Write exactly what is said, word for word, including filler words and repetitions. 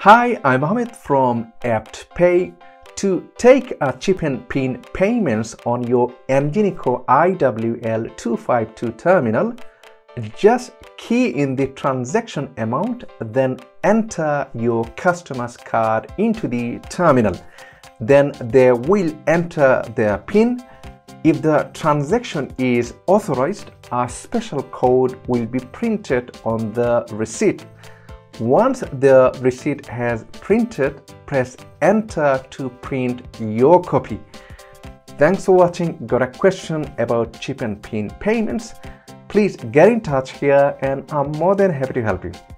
Hi, I'm Mohamed from AptPay. To take a chip and pin payments on your Ingenico I W L two five two terminal, just key in the transaction amount, then enter your customer's card into the terminal. Then they will enter their PIN. If the transaction is authorized, a special code will be printed on the receipt. Once the receipt has printed, press enter to print your copy. Thanks for watching. Got a question about chip and pin payments? Please get in touch here and I'm more than happy to help you.